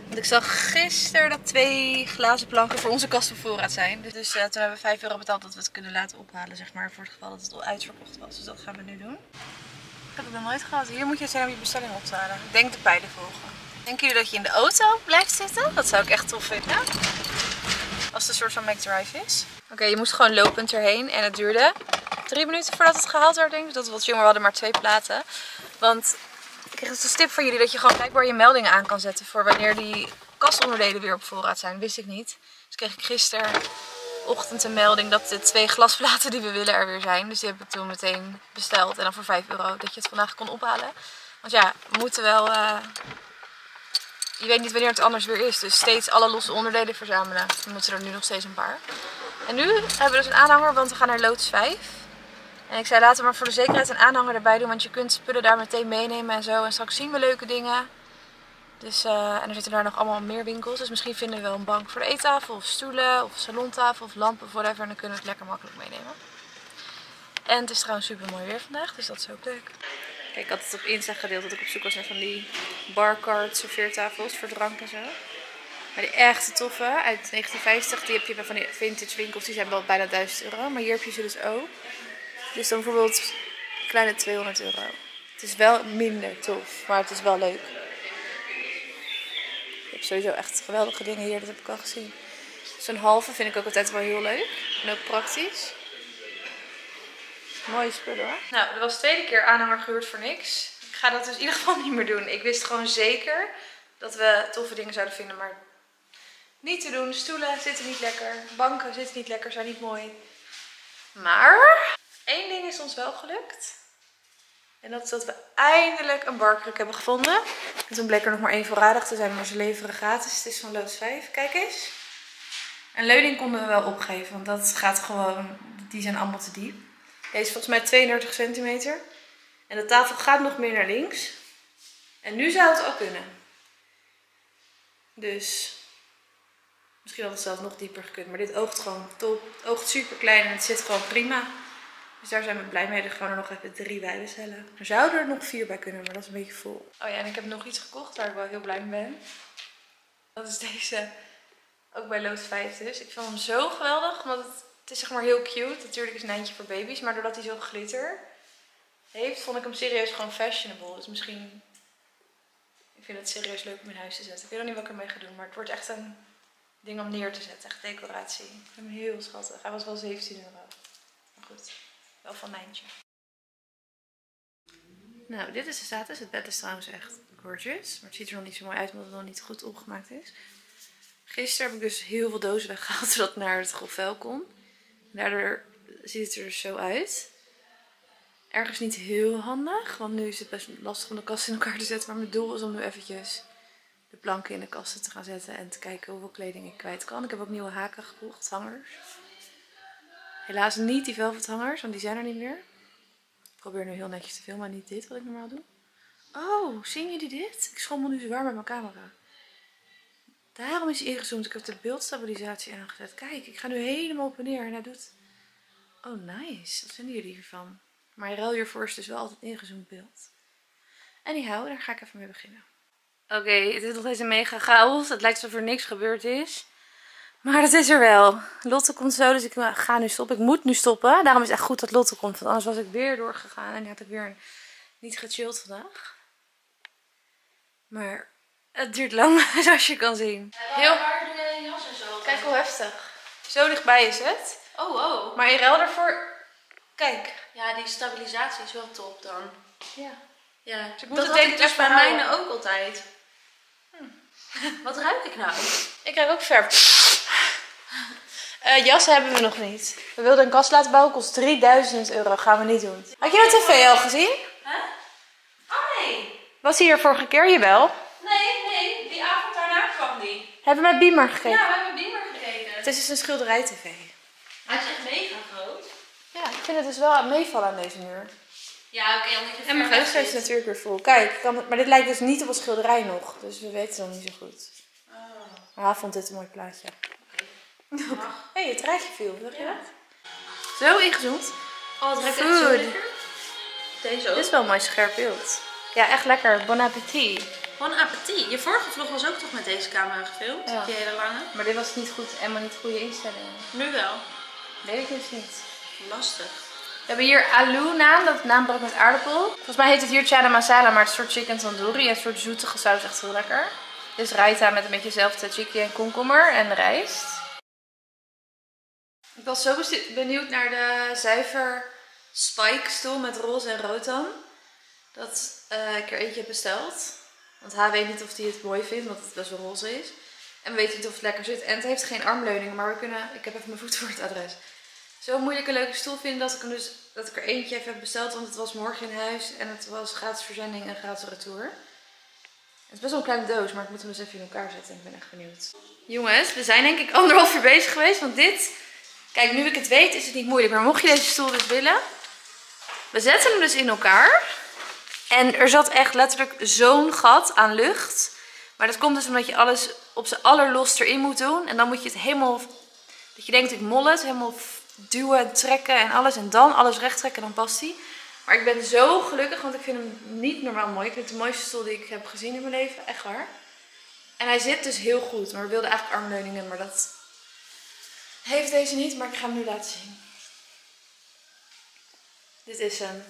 Want ik zag gisteren dat twee glazen planken voor onze kast op voorraad zijn. Dus uh, toen hebben we vijf euro betaald dat we het kunnen laten ophalen, zeg maar. Voor het geval dat het al uitverkocht was. Dus dat gaan we nu doen. Ik heb het nog nooit gehad. Hier moet je zijn om je bestelling op te halen. Ik denk de pijlen volgen. Denken jullie dat je in de auto blijft zitten? Dat zou ik echt tof vinden. Als het een soort van McDrive is. Oké, okay, je moest gewoon lopend erheen. En het duurde drie minuten voordat het gehaald werd, denk ik. Dat was jammer, we hadden maar twee platen. Want... ik kreeg dus een tip van jullie dat je gewoon blijkbaar je meldingen aan kan zetten voor wanneer die kastonderdelen weer op voorraad zijn. Wist ik niet. Dus kreeg ik gisterochtend een melding dat de twee glasplaten die we willen er weer zijn. Dus die heb ik toen meteen besteld en dan voor vijf euro dat je het vandaag kon ophalen. Want ja, we moeten wel... Uh... je weet niet wanneer het anders weer is. Dus steeds alle losse onderdelen verzamelen. Dan moeten er nu nog steeds een paar. En nu hebben we dus een aanhanger, want we gaan naar loods vijf. En ik zei laten we maar voor de zekerheid een aanhanger erbij doen, want je kunt spullen daar meteen meenemen en zo. En straks zien we leuke dingen. Dus, uh, en er zitten daar nog allemaal meer winkels, dus misschien vinden we wel een bank voor de eettafel of stoelen of salontafel of lampen of whatever. En dan kunnen we het lekker makkelijk meenemen. En het is trouwens super mooi weer vandaag, dus dat is ook leuk. Kijk, ik had het op Insta gedeeld dat ik op zoek was naar van die barcard serveertafels voor drank en zo. Maar die echte toffe uit negentien vijftig, die heb je bij van die vintage winkels, die zijn wel bijna duizend euro. Maar hier heb je ze dus ook. Dus dan bijvoorbeeld een kleine tweehonderd euro. Het is wel minder tof, maar het is wel leuk. Ik heb sowieso echt geweldige dingen hier, dat heb ik al gezien. Zo'n halve vind ik ook altijd wel heel leuk. En ook praktisch. Mooie spullen hoor. Nou, dat was de tweede keer aanhanger gehuurd voor niks. Ik ga dat dus in ieder geval niet meer doen. Ik wist gewoon zeker dat we toffe dingen zouden vinden, maar niet te doen. Stoelen zitten niet lekker, banken zitten niet lekker, zijn niet mooi. Maar... Eén ding is ons wel gelukt. En dat is dat we eindelijk een barkruk hebben gevonden. En toen bleek er nog maar één voorradig te zijn, maar ze leveren gratis. Het is van loods vijf. Kijk eens. Een leuning konden we wel opgeven, want dat gaat gewoon... die zijn allemaal te diep. Deze is volgens mij tweeëndertig centimeter. En de tafel gaat nog meer naar links. En nu zou het al kunnen. Dus... misschien had het zelfs nog dieper gekund. Maar dit oogt gewoon top. Het oogt super klein en het zit gewoon prima. Dus daar zijn we blij mee. Dan gaan we er nog even drie bij bestellen. Er zouden er nog vier bij kunnen, maar dat is een beetje vol. Oh ja, en ik heb nog iets gekocht waar ik wel heel blij mee ben. Dat is deze. Ook bij loods vijf dus. Ik vind hem zo geweldig, want het, het is zeg maar heel cute. Natuurlijk is het een eindje voor baby's, maar doordat hij zo glitter heeft, vond ik hem serieus gewoon fashionable. Dus misschien... ik vind het serieus leuk om in huis te zetten. Ik weet nog niet wat ik ermee ga doen, maar het wordt echt een ding om neer te zetten. Echt decoratie. Ik vind hem heel schattig. Hij was wel zeventien euro. Maar goed. Wel van mijntje. Nou, dit is de status. Het bed is trouwens echt gorgeous. Maar het ziet er nog niet zo mooi uit omdat het nog niet goed opgemaakt is. Gisteren heb ik dus heel veel dozen weggehaald zodat het naar het grofvuil kon. Daardoor ziet het er zo uit. Ergens niet heel handig, want nu is het best lastig om de kasten in elkaar te zetten. Maar mijn doel is om nu eventjes de planken in de kasten te gaan zetten en te kijken hoeveel kleding ik kwijt kan. Ik heb ook nieuwe haken gekocht, hangers. Helaas niet die velvet hangers, want die zijn er niet meer. Ik probeer nu heel netjes te filmen, maar niet dit wat ik normaal doe. Oh, zien jullie dit? Ik schommel nu zwaar met mijn camera. Daarom is hij ingezoomd. Ik heb de beeldstabilisatie aangezet. Kijk, ik ga nu helemaal op en neer en hij doet... Oh, nice. Wat vinden jullie hiervan? Maar ruil hiervoor is dus wel altijd ingezoomd beeld. Anyhow, daar ga ik even mee beginnen. Oké, okay, het is nog steeds een mega chaos. Het lijkt alsof er niks gebeurd is. Maar dat is er wel. Lotte komt zo, dus ik ga nu stoppen. Ik moet nu stoppen. Daarom is het echt goed dat Lotte komt. Want anders was ik weer doorgegaan en had ik weer een... niet gechilled vandaag. Maar het duurt lang, zoals je kan zien. Heel harde jas en zo. Kijk hoe heftig. Zo dichtbij is het. Oh, wow. Maar in ruil daarvoor... Kijk. Ja, die stabilisatie is wel top dan. Ja. Ja. Dus ik moet dat het ik dus bij mijne ook altijd. Hm. Wat ruik ik nou? Ik ruik ook verf. Uh, jassen hebben we nog niet. We wilden een kast laten bouwen, kost drieduizend euro. Gaan we niet doen. Had je de tv al gezien? Huh? Oh nee. Was hij er vorige keer? Jawel. Nee, nee. Die avond daarna kwam die. Hebben we met Beamer gekeken? Ja, we hebben Beamer gekeken. Het is dus een schilderij tv. Hij is echt mega groot. Ja, ik vind het dus wel meevallen aan deze muur. Ja, oké. Okay, en mijn geheugen is natuurlijk weer vol. Kijk, kan het, maar dit lijkt dus niet op een schilderij nog. Dus we weten het nog niet zo goed. Oh. Maar hij vond dit een mooi plaatje. Hé, hey, het rijtje viel, zag je ja. dat? Zo ingezoomd. Oh, het ruikt echt zo lekker. Deze ook. Dit is wel een mooi scherp beeld. Ja, echt lekker. Bon appétit. Bon appétit. Je vorige vlog was ook toch met deze camera gefilmd? Ja. Die hele lange. Maar dit was niet goed, helemaal niet goede instellingen. Nu wel. Weet ik dus niet. Lastig. We hebben hier aloo naam, dat naambrood met aardappel. Volgens mij heet het hier chana masala, maar het is een soort chicken tandoori. Een soort zoetige saus, echt heel lekker. Dit is raita met een beetje zelfde chickie en komkommer en rijst. Ik was zo benieuwd naar de zuiver spike stoel met roze en rood dan. Dat uh, ik er eentje heb besteld. Want hij weet niet of hij het mooi vindt, want het best wel roze is. En we weten niet of het lekker zit. En het heeft geen armleuning, maar we kunnen... Ik heb even mijn voet voor het adres. Zo moeilijk een leuke stoel vind dat ik, hem dus, dat ik er eentje even heb besteld. Want het was morgen in huis en het was gratis verzending en gratis retour. Het is best wel een kleine doos, maar ik moet hem dus even in elkaar zetten. Ik ben echt benieuwd. Jongens, we zijn denk ik anderhalf uur bezig geweest, want dit... Kijk, nu ik het weet is het niet moeilijk, maar mocht je deze stoel dus willen, we zetten hem dus in elkaar. En er zat echt letterlijk zo'n gat aan lucht. Maar dat komt dus omdat je alles op z'n allerlost erin moet doen. En dan moet je het helemaal, dat je denkt ik mol het, helemaal duwen en trekken en alles. En dan alles recht trekken, dan past hij. Maar ik ben zo gelukkig, want ik vind hem niet normaal mooi. Ik vind het de mooiste stoel die ik heb gezien in mijn leven, echt waar. En hij zit dus heel goed, maar we wilden eigenlijk armleuningen, maar dat... Heeft deze niet, maar ik ga hem nu laten zien. Dit is hem.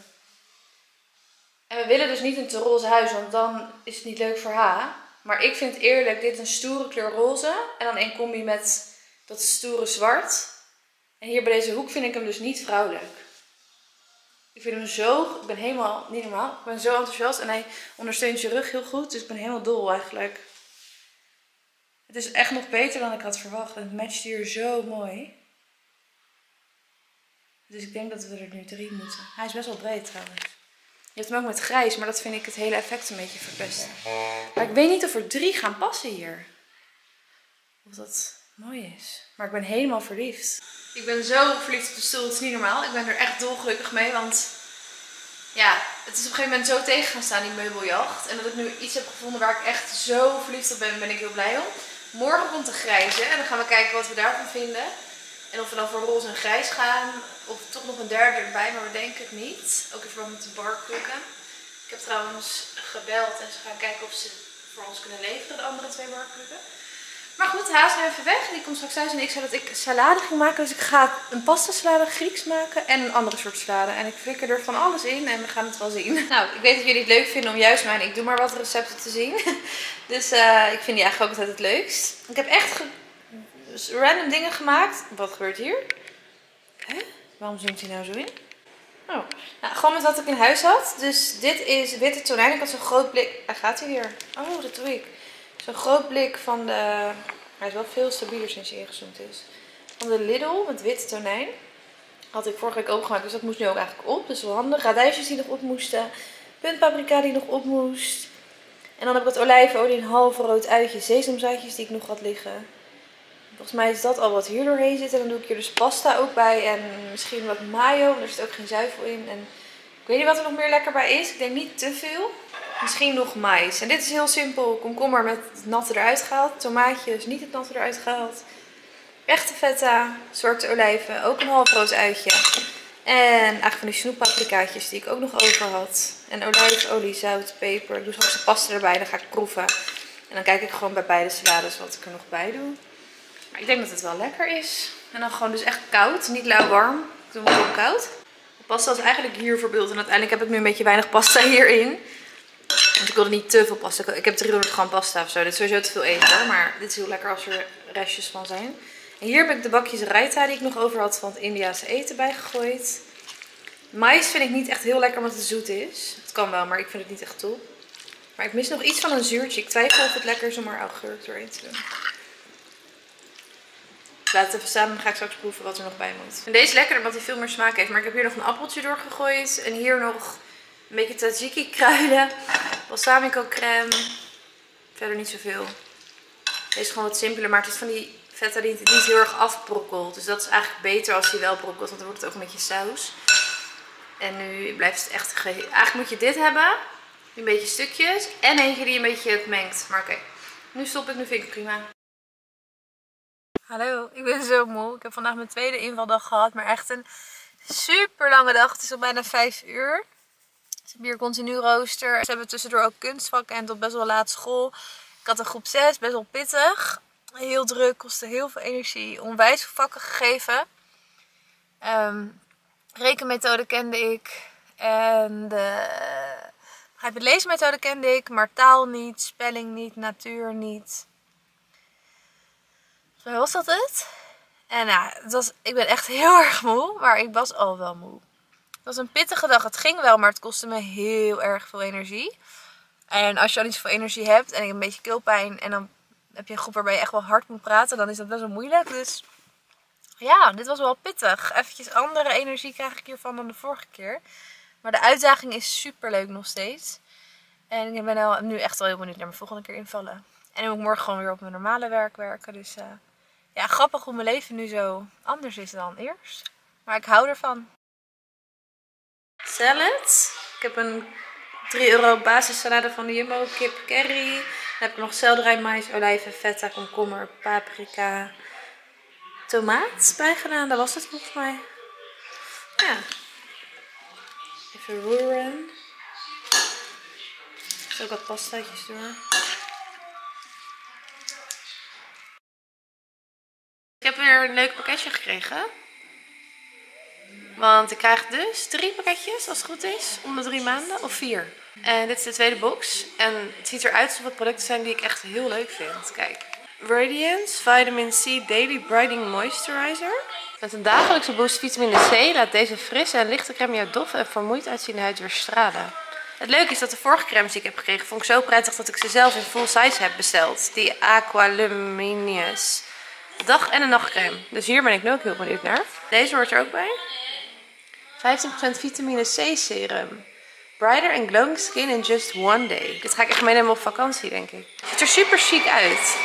En we willen dus niet een te roze huis, want dan is het niet leuk voor haar. Maar ik vind eerlijk, dit een stoere kleur roze. En dan in combi met dat stoere zwart. En hier bij deze hoek vind ik hem dus niet vrouwelijk. Ik vind hem zo... Ik ben helemaal... Niet normaal. Ik ben zo enthousiast. En hij ondersteunt je rug heel goed. Dus ik ben helemaal dol eigenlijk. Het is echt nog beter dan ik had verwacht. En het matcht hier zo mooi. Dus ik denk dat we er nu drie moeten. Hij is best wel breed trouwens. Je hebt hem ook met grijs, maar dat vind ik het hele effect een beetje verpesten. Maar ik weet niet of er drie gaan passen hier. Of dat mooi is. Maar ik ben helemaal verliefd. Ik ben zo verliefd op de stoel. Het is niet normaal. Ik ben er echt dolgelukkig mee. Want ja, het is op een gegeven moment zo tegen gaan staan, die meubeljacht. En dat ik nu iets heb gevonden waar ik echt zo verliefd op ben, ben ik heel blij om. Morgen komt de grijze en dan gaan we kijken wat we daarvan vinden. En of we dan voor roze en grijs gaan. Of toch nog een derde erbij, maar we denken het niet. Ook in verband met de barkrukken. Ik heb trouwens gebeld en ze gaan kijken of ze voor ons kunnen leveren, de andere twee barkrukken. Maar goed, haast nu even weg. Die komt straks thuis en ik zei dat ik salade ging maken. Dus ik ga een pasta salade, Grieks maken en een andere soort salade. En ik flikker er van alles in en we gaan het wel zien. Nou, ik weet dat jullie het leuk vinden om juist mijn ik doe maar wat recepten te zien. Dus uh, ik vind die eigenlijk ook altijd het leukst. Ik heb echt random dingen gemaakt. Wat gebeurt hier? Huh? Waarom zoomt hij nou zo in? Oh. Nou, gewoon met wat ik in huis had. Dus dit is witte tonijn. Ik had zo'n groot blik. Hij gaat hier weer. Oh, dat doe ik. Zo'n groot blik van de Hij is wel veel stabieler sinds hij ingezoomd is. Van de Lidl met witte tonijn. Had ik vorige week opgemaakt, dus dat moest nu ook eigenlijk op. Dus wel handig. Radijsjes die nog op moesten. Puntpaprika die nog op moest. En dan heb ik wat olijfolie, een halve rood uitje, sesamzaadjes die ik nog had liggen. Volgens mij is dat al wat hier doorheen zit. En dan doe ik hier dus pasta ook bij. En misschien wat mayo, want er zit ook geen zuivel in. En ik weet niet wat er nog meer lekker bij is. Ik denk niet te veel. Misschien nog mais. En dit is heel simpel. Komkommer met het natte eruit gehaald. Tomaatjes, niet het natte eruit gehaald. Echte feta, soorten olijven, ook een half rood uitje. En eigenlijk van die snoeppaprikaatjes die ik ook nog over had. En olijfolie, zout, peper. Ik doe straks de pasta erbij, dan ga ik proeven. En dan kijk ik gewoon bij beide salades wat ik er nog bij doe. Maar ik denk dat het wel lekker is. En dan gewoon dus echt koud, niet lauw warm. Ik doe hem gewoon koud. De pasta is eigenlijk hier verbeeld. En uiteindelijk heb ik nu een beetje weinig pasta hierin. Want ik wilde niet te veel pasta. Ik heb driehonderd gram pasta of zo. Dit is sowieso te veel eten hoor. Maar dit is heel lekker als er restjes van zijn. En hier heb ik de bakjes raita die ik nog over had van het Indiase eten bijgegooid. Mais vind ik niet echt heel lekker omdat het zoet is. Het kan wel, maar ik vind het niet echt top. Maar ik mis nog iets van een zuurtje. Ik twijfel of het lekker is om er augurk doorheen te doen. Ik laat het even staan, dan ga ik straks proeven wat er nog bij moet. En deze is lekkerder omdat hij veel meer smaak heeft. Maar ik heb hier nog een appeltje doorgegooid. En hier nog een beetje tzatziki kruiden. Balsamico crème. Verder niet zoveel. Deze is gewoon wat simpeler, maar het is van die... Feta die het niet heel erg afbrokkelt. Dus dat is eigenlijk beter als die wel brokkelt. Want dan wordt het ook een beetje saus. En nu blijft het echt geheel. Eigenlijk moet je dit hebben. Een beetje stukjes. En eentje die een beetje het mengt. Maar oké. Okay. Nu stop ik. Nu vind ik het prima. Hallo. Ik ben zo moe. Ik heb vandaag mijn tweede invaldag gehad. Maar echt een super lange dag. Het is al bijna vijf uur. Ze hebben hier continu rooster. Ze hebben tussendoor ook kunstvakken. En tot best wel laat school. Ik had een groep zes. Best wel pittig. Heel druk, kostte heel veel energie, onwijs vakken gegeven. Um, rekenmethode kende ik en de begrijp het leesmethode kende ik, maar taal niet, spelling niet, natuur niet. Zo was dat het. En nou, het was, ik ben echt heel erg moe, maar ik was al wel moe. Het was een pittige dag, het ging wel, maar het kostte me heel erg veel energie. En als je al niet zoveel energie hebt en ik heb een beetje keelpijn en dan... Heb je een groep waarbij je echt wel hard moet praten, dan is dat best wel moeilijk. Dus ja, dit was wel pittig. Eventjes andere energie krijg ik hiervan dan de vorige keer. Maar de uitdaging is super leuk nog steeds. En ik ben nu echt wel heel benieuwd naar mijn volgende keer invallen. En dan moet ik morgen gewoon weer op mijn normale werk werken. Dus uh, ja, grappig hoe mijn leven nu zo anders is dan eerst. Maar ik hou ervan. Salad. Ik heb een drie euro basissalade van de Jumbo, kip, curry. Dan heb ik nog selderij, mais, olijven, feta, komkommer, paprika, tomaat bij gedaan. Dat was het volgens mij. Ja. Even roeren. Er zitten ook wat pastaatjes door. Ik heb weer een leuk pakketje gekregen. Want ik krijg dus drie pakketjes, als het goed is, om de drie maanden of vier. En dit is de tweede box. En het ziet eruit alsof het producten zijn die ik echt heel leuk vind. Kijk. Radiance Vitamin C Daily Brightening Moisturizer. Met een dagelijkse boost vitamine C laat deze frisse en lichte crème jou dof en vermoeid uitziende huid weer stralen. Het leuke is dat de vorige crèmes die ik heb gekregen, vond ik zo prettig dat ik ze zelf in full size heb besteld. Die Aqua Luminous dag- en een nachtcrème. Dus hier ben ik nu ook heel benieuwd naar. Deze hoort er ook bij. vijftien procent vitamine C serum. Brighter and glowing skin in just one day. Dit ga ik echt meenemen op vakantie, denk ik. Het ziet er super chic uit.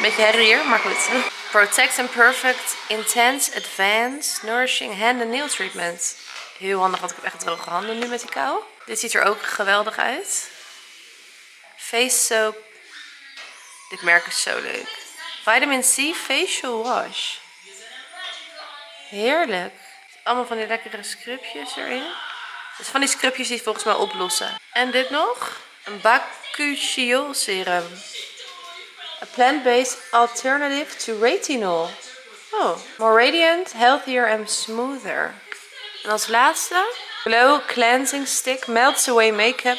Beetje herrie hier, maar goed. Protect and Perfect Intense Advanced Nourishing Hand and Nail Treatment. Heel handig, want ik heb echt droge handen nu met die kou. Dit ziet er ook geweldig uit. Face Soap. Dit merk is zo leuk. Vitamin C Facial Wash. Heerlijk. Allemaal van die lekkere scrubjes erin. Dus van die scrubjes die volgens mij oplossen. En dit nog. Een Bakuchiol serum. A plant-based alternative to retinol. Oh. More radiant, healthier and smoother. En als laatste. Glow cleansing stick melts away makeup.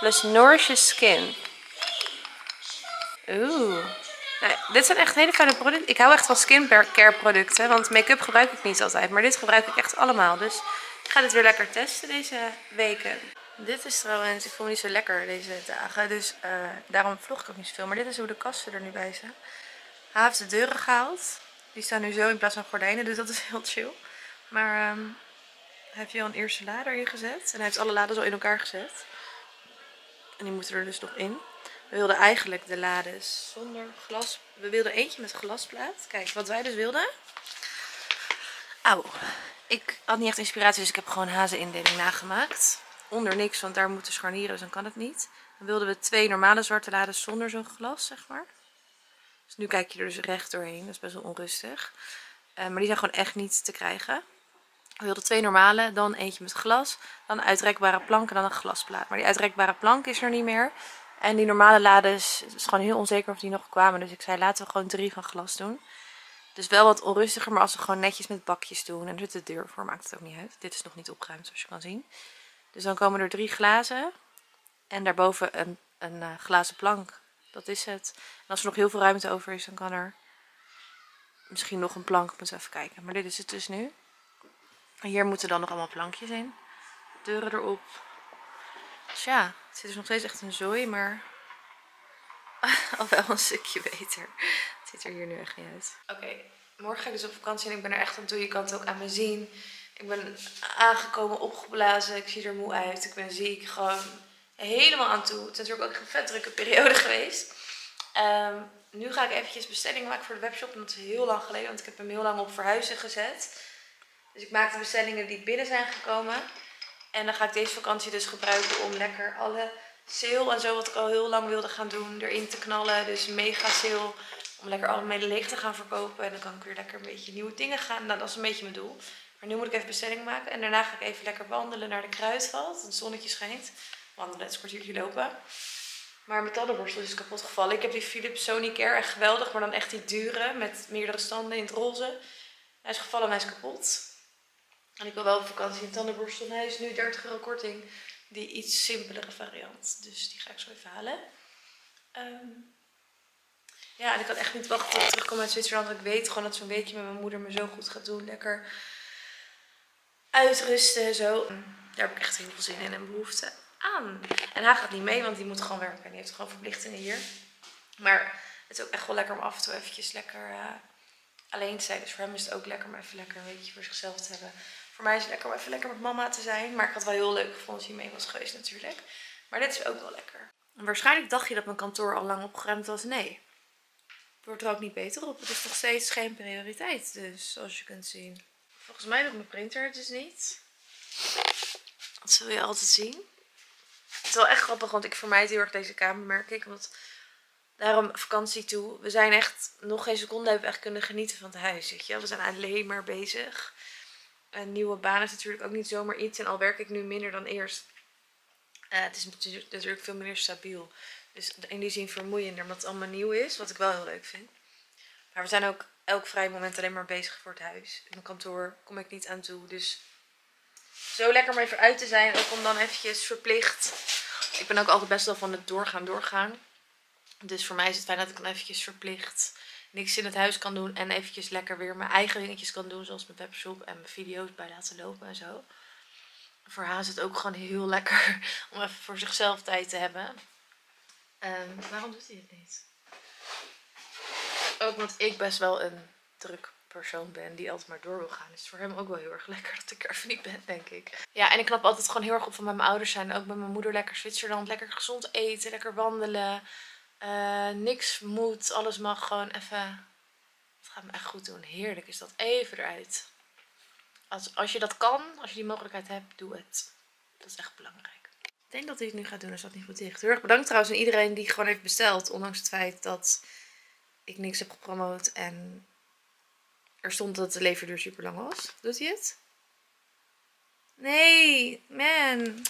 Plus nourishes skin. Oeh. Nou, dit zijn echt hele fijne producten. Ik hou echt van skincare producten. Want make-up gebruik ik niet altijd. Maar dit gebruik ik echt allemaal. Dus... Ik ga dit weer lekker testen deze weken. Dit is trouwens, ik voel me niet zo lekker deze dagen. Dus uh, daarom vlog ik ook niet zoveel. Maar dit is hoe de kasten er nu bij zijn. Hij heeft de deuren gehaald. Die staan nu zo in plaats van gordijnen, dus dat is heel chill. Maar um, hij heeft hier al een eerste lader in gezet. En hij heeft alle laders al in elkaar gezet. En die moeten er dus nog in. We wilden eigenlijk de lades zonder glas. We wilden eentje met glasplaat. Kijk, wat wij dus wilden. Auw. Ik had niet echt inspiratie, dus ik heb gewoon hazenindeling nagemaakt. Onder niks, want daar moeten scharnieren, dus dan kan het niet. Dan wilden we twee normale zwarte lades zonder zo'n glas, zeg maar. Dus nu kijk je er dus recht doorheen. Dat is best wel onrustig. Uh, maar die zijn gewoon echt niet te krijgen. We wilden twee normale, dan eentje met glas. Dan een uitrekbare plank en dan een glasplaat. Maar die uitrekbare plank is er niet meer. En die normale lades, het is gewoon heel onzeker of die nog kwamen. Dus ik zei, laten we gewoon drie van glas doen. Dus wel wat onrustiger, maar als we gewoon netjes met bakjes doen. En er zit de deur voor, maakt het ook niet uit. Dit is nog niet opgeruimd, zoals je kan zien. Dus dan komen er drie glazen. En daarboven een, een uh, glazen plank. Dat is het. En als er nog heel veel ruimte over is, dan kan er misschien nog een plank. Ik moet even kijken. Maar dit is het dus nu. En hier moeten dan nog allemaal plankjes in. Deuren erop. Dus ja, het zit dus nog steeds echt een zooi, maar al wel een stukje beter. Het ziet er hier nu echt niet uit. Oké, okay, morgen ga ik dus op vakantie en ik ben er echt aan toe. Je kan het ook aan me zien. Ik ben aangekomen, opgeblazen. Ik zie er moe uit. Ik ben ziek. Gewoon helemaal aan toe. Het is natuurlijk ook een vet drukke periode geweest. Um, nu ga ik eventjes bestellingen maken voor de webshop. En dat is heel lang geleden, want ik heb hem heel lang op verhuizen gezet. Dus ik maak de bestellingen die binnen zijn gekomen. En dan ga ik deze vakantie dus gebruiken om lekker alle sale en zo, wat ik al heel lang wilde gaan doen, erin te knallen. Dus mega sale. Om lekker allemaal leeg te gaan verkopen. En dan kan ik weer lekker een beetje nieuwe dingen gaan. Nou, dat is een beetje mijn doel. Maar nu moet ik even bestelling maken. En daarna ga ik even lekker wandelen naar de Kruidvat. Het zonnetje schijnt. Wandelen, het kwartiertje lopen. Maar mijn tandenborstel is kapot gevallen. Ik heb die Philips Sonicare, echt geweldig. Maar dan echt die dure, met meerdere standen in het roze. Hij is gevallen en hij is kapot. En ik wil wel op vakantie een tandenborstel. Hij is nu dertig euro korting. Die iets simpelere variant. Dus die ga ik zo even halen. Um, ja, en ik had echt niet wachten tot ik terugkom uit Zwitserland. Ik weet gewoon dat zo'n weekje met mijn moeder me zo goed gaat doen. Lekker uitrusten en zo. Daar heb ik echt heel veel zin in en behoefte aan. En hij gaat niet mee, want die moet gewoon werken. En die heeft gewoon verplichtingen hier. Maar het is ook echt wel lekker om af en toe eventjes lekker Uh, alleen te zijn. Dus voor hem is het ook lekker om even lekker een beetje voor zichzelf te hebben. Voor mij is het lekker om even lekker met mama te zijn. Maar ik had wel heel leuk gevonden als hij mee was geweest natuurlijk. Maar dit is ook wel lekker. En waarschijnlijk dacht je dat mijn kantoor al lang opgeruimd was. Nee. Het wordt er ook niet beter op. Het is nog steeds geen prioriteit. Dus zoals je kunt zien. Volgens mij doet mijn printer het dus niet. Dat zul je altijd zien. Het is wel echt grappig, want ik vermijd heel erg deze kamer, merk ik. Want daarom vakantie toe. We zijn echt, nog geen seconde hebben we echt kunnen genieten van het huis. Weet je? We zijn alleen maar bezig. Een nieuwe baan is natuurlijk ook niet zomaar iets. En al werk ik nu minder dan eerst. Uh, het is natuurlijk veel minder stabiel. Dus in die zin vermoeiender, omdat het allemaal nieuw is. Wat ik wel heel leuk vind. Maar we zijn ook elk vrij moment alleen maar bezig voor het huis. In mijn kantoor kom ik niet aan toe. Dus zo lekker om even uit te zijn. Ook om dan eventjes verplicht. Ik ben ook altijd best wel van het doorgaan, doorgaan. Dus voor mij is het fijn dat ik dan eventjes verplicht niks in het huis kan doen. En eventjes lekker weer mijn eigen dingetjes kan doen. Zoals mijn webshop en mijn video's bij laten lopen en zo. Voor haar is het ook gewoon heel lekker om even voor zichzelf tijd te hebben. Um, waarom doet hij het niet? Ook omdat ik best wel een druk persoon ben die altijd maar door wil gaan. Dus voor hem ook wel heel erg lekker dat ik er even niet ben, denk ik. Ja, en ik knap altijd gewoon heel erg op van bij mijn ouders zijn. Ook bij mijn moeder lekker Zwitserland. Lekker gezond eten, lekker wandelen. Uh, niks moet, alles mag gewoon even. Het gaat me echt goed doen. Heerlijk is dat. Even eruit. Als, als je dat kan, als je die mogelijkheid hebt, doe het. Dat is echt belangrijk. Ik denk dat hij het nu gaat doen, als dat niet goed dicht. Heel erg bedankt trouwens aan iedereen die gewoon heeft besteld. Ondanks het feit dat ik niks heb gepromoot en er stond dat de leverduur super lang was. Doet hij het? Nee, man.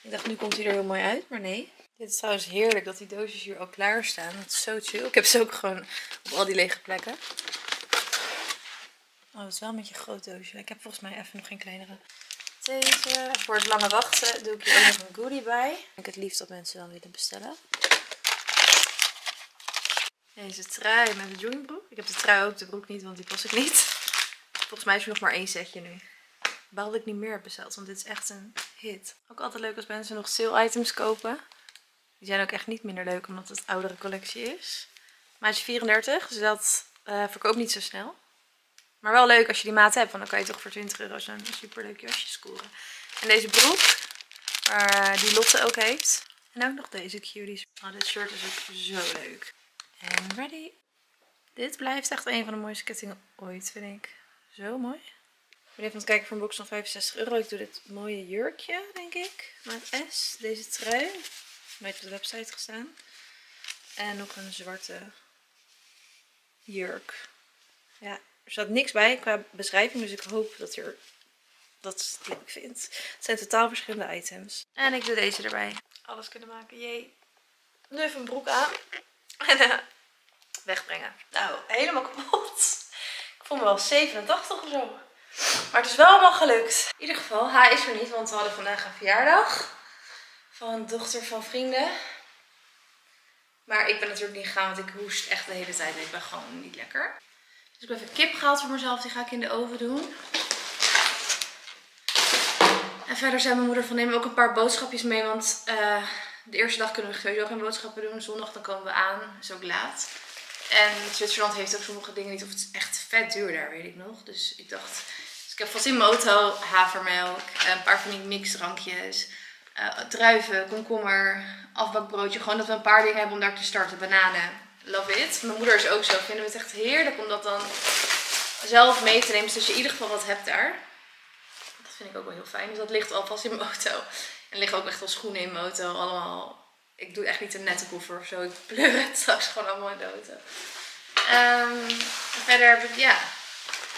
Ik dacht, nu komt hij er heel mooi uit, maar nee. Dit is trouwens heerlijk dat die doosjes hier al klaar staan. Dat is zo chill. Ik heb ze ook gewoon op al die lege plekken. Oh, dat is wel een beetje een groot doosje. Ik heb volgens mij even nog geen kleinere. Deze. Voor het lange wachten doe ik hier ook nog een goodie bij. Ik vind het liefst dat mensen dan willen bestellen. Deze trui met de joggingbroek. Ik heb de trui ook, de broek niet, want die pas ik niet. Volgens mij is er nog maar één setje nu. Baalde ik niet meer heb besteld, want dit is echt een hit. Ook altijd leuk als mensen nog sale items kopen. Die zijn ook echt niet minder leuk, omdat het oudere collectie is. Maatje vierendertig, dus dat uh, verkoopt niet zo snel. Maar wel leuk als je die maat hebt, want dan kan je toch voor twintig euro zo'n superleuk jasje scoren. En deze broek, waar die Lotte ook heeft. En ook nog deze cuties. Oh, dit shirt is ook zo leuk. En ready. Dit blijft echt een van de mooiste kettingen ooit, vind ik. Zo mooi. Ik ben even aan het kijken voor een box van vijfenzestig euro. Ik doe dit mooie jurkje, denk ik. Maat S. Deze trui. Nooit op de website gestaan. En nog een zwarte jurk. Ja, er staat niks bij qua beschrijving. Dus ik hoop dat je dat leuk vindt. Het zijn totaal verschillende items. En ik doe deze erbij. Alles kunnen maken. Jee. Nu even een broek aan. En uh, wegbrengen. Nou, helemaal kapot. Ik voel me wel zevenentachtig of zo. Maar het is wel allemaal gelukt. In ieder geval, hij is er niet, want we hadden vandaag een verjaardag. Van een dochter van vrienden. Maar ik ben natuurlijk niet gegaan, want ik hoest echt de hele tijd. Ik ben gewoon niet lekker. Dus ik heb even kip gehaald voor mezelf. Die ga ik in de oven doen. En verder zei mijn moeder van neem ook een paar boodschapjes mee. Want uh, de eerste dag kunnen we sowieso geen boodschappen doen. Zondag dan komen we aan. Is ook laat. En Zwitserland heeft ook sommige dingen niet. Of het is echt vet duur daar, weet ik nog. Dus ik dacht... Dus ik heb vast in mijn auto havermelk. Een paar van die mixdrankjes. Uh, druiven, komkommer, afbakbroodje. Gewoon dat we een paar dingen hebben om daar te starten. Bananen. Love it. Mijn moeder is ook zo. Vinden we het echt heerlijk om dat dan zelf mee te nemen. Dus je in ieder geval wat hebt daar. Dat vind ik ook wel heel fijn. Dus dat ligt alvast in mijn auto. En liggen ook echt wel schoenen in mijn auto. Allemaal... Ik doe echt niet een nette koffer of zo. Ik pleur het straks gewoon allemaal in de auto. Um, verder heb ik, ja.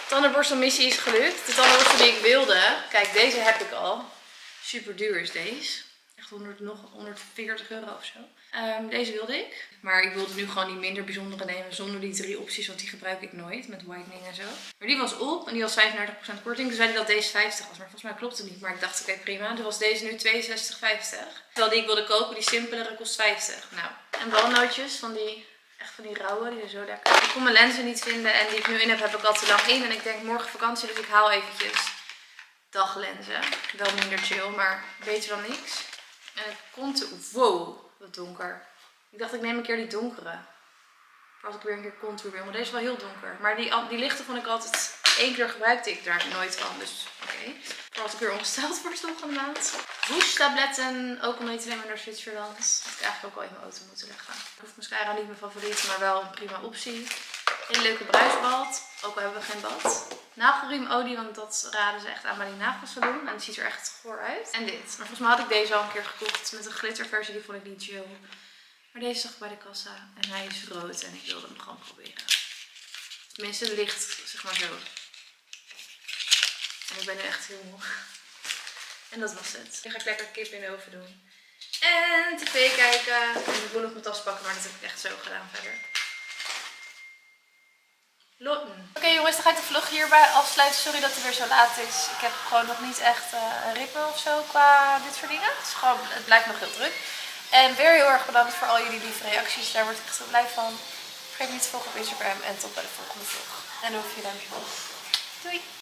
Tandenborstelmissie is gelukt. De tandenborstel die ik wilde. Kijk, deze heb ik al. Super duur is deze. Echt honderd, nog honderdveertig euro of zo. Um, deze wilde ik. Maar ik wilde nu gewoon die minder bijzondere nemen. Zonder die drie opties, want die gebruik ik nooit. Met whitening en zo. Maar die was op en die had vijfendertig procent korting. Toen zei hij dat deze vijftig was. Maar volgens mij klopt het niet. Maar ik dacht, oké, okay, prima. Dus was deze nu tweeënzestig vijftig. Terwijl die ik wilde kopen, die simpelere, kost vijftig. Nou. En walnootjes van die, echt van die rauwe. Die zijn zo lekker. Ik kon mijn lenzen niet vinden. En die ik nu in heb, heb ik al te lang in. En ik denk, morgen vakantie, dus ik haal eventjes daglenzen. Wel minder chill, maar beter dan niks. En het contour. Wow. Wat donker. Ik dacht ik neem een keer die donkere. Als ik weer een keer contour wil. Maar deze is wel heel donker. Maar die, die lichte vond ik altijd. Eén keer gebruikte ik daar nooit van. Dus oké. Okay. Voor als ik weer ongesteld word volgende maand. Woestabletten. Ook om mee te nemen naar Zwitserland. Dat ik eigenlijk ook al in mijn auto moeten leggen. Ik hoef mascara niet mijn favoriet. Maar wel een prima optie. Hele leuke bruisbad. Ook al hebben we geen bad. Nagelriemolie. Want dat raden ze echt aan bij die nagelsalon. En het ziet er echt goor uit. En dit. Maar volgens mij had ik deze al een keer gekocht. Met een glitterversie. Die vond ik niet chill. Maar deze zag ik bij de kassa. En hij is rood. En ik wilde hem gewoon proberen. Tenminste licht. Zeg maar zo. En ik ben nu echt heel moe. En dat was het. Nu ga ik lekker kip in de oven doen. En tv kijken. En ik wil nog mijn tas pakken. Maar dat heb ik echt zo gedaan verder. Oké okay, jongens, dan ga ik de vlog hierbij afsluiten. Sorry dat het weer zo laat is. Ik heb gewoon nog niet echt uh, een ritme of zo qua dit soort dingen. Het is gewoon, het blijft nog heel druk. En weer heel erg bedankt voor al jullie lieve reacties. Daar word ik echt heel blij van. Vergeet niet te volgen op Instagram en tot bij de volgende vlog. En dan hoef je duimpje omhoog. Doei!